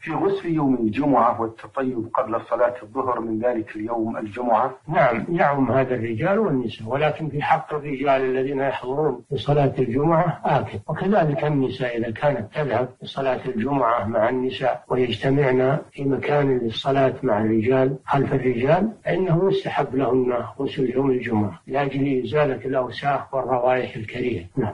في غسل يوم الجمعة والتطيب قبل صلاة الظهر من ذلك اليوم الجمعة؟ نعم، يعم هذا الرجال والنساء، ولكن في حق الرجال الذين يحضرون لصلاة الجمعة آكد، وكذلك النساء إذا كانت تذهب لصلاة الجمعة مع النساء ويجتمعن في مكان للصلاة مع الرجال خلف الرجال، فإنه يستحب لهن غسل يوم الجمعة لأجل إزالة الأوساخ والروائح الكريهة. نعم.